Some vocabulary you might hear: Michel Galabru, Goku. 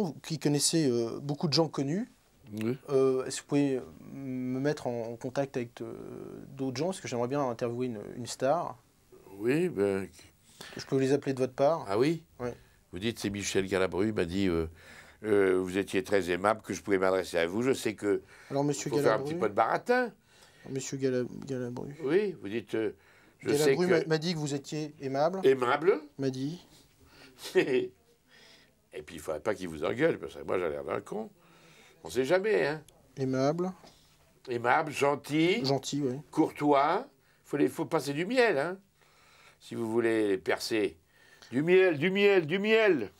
Vous qui connaissez beaucoup de gens connus, oui. Est-ce que vous pouvez me mettre en contact avec d'autres gens? Parce que j'aimerais bien interviewer une star. Oui, ben... Je peux vous les appeler de votre part? Ah oui, oui. Vous dites, c'est Michel Galabru, il m'a dit, vous étiez très aimable, que je pouvais m'adresser à vous. Je sais que... Alors, monsieur Galabru... faire un petit peu de baratin. Monsieur Galabru... Oui, vous dites... je Galabru sais que... m'a dit que vous étiez aimable. Aimable? M'a dit... Et puis, il ne faudrait pas qu'il vous engueule, parce que moi, j'ai l'air d'un con. On ne sait jamais, hein. Aimable. Aimable, gentil. Gentil, oui. Courtois. Il faut passer du miel, hein. Si vous voulez percer. Du miel, du miel, du miel.